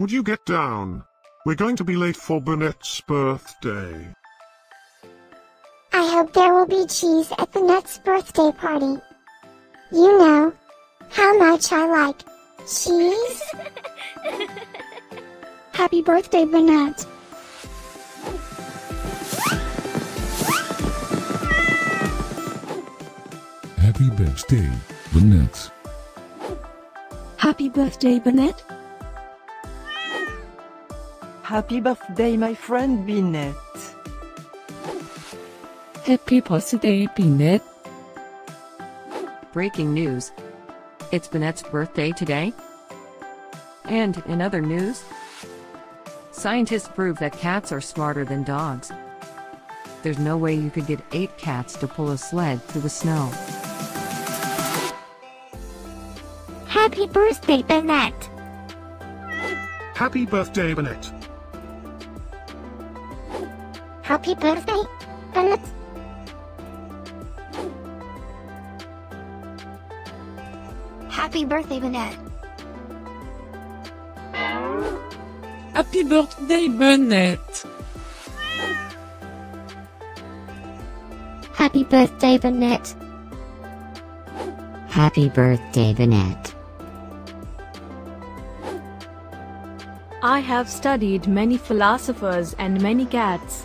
Would you get down? We're going to be late for Binette's birthday. I hope there will be cheese at Binette's birthday party. You know how much I like cheese. Happy birthday, Binette. Happy birthday, Binette. Happy birthday, Binette. Happy birthday, my friend Binette. Happy birthday, Binette. Breaking news. It's Binette's birthday today. And in other news, scientists prove that cats are smarter than dogs. There's no way you could get 8 cats to pull a sled through the snow. Happy birthday, Binette. Happy birthday, Binette. Happy birthday, Binette. Happy birthday, Binette. Happy birthday, Binette. Happy birthday, Binette. Happy birthday, Binette. I have studied many philosophers and many cats.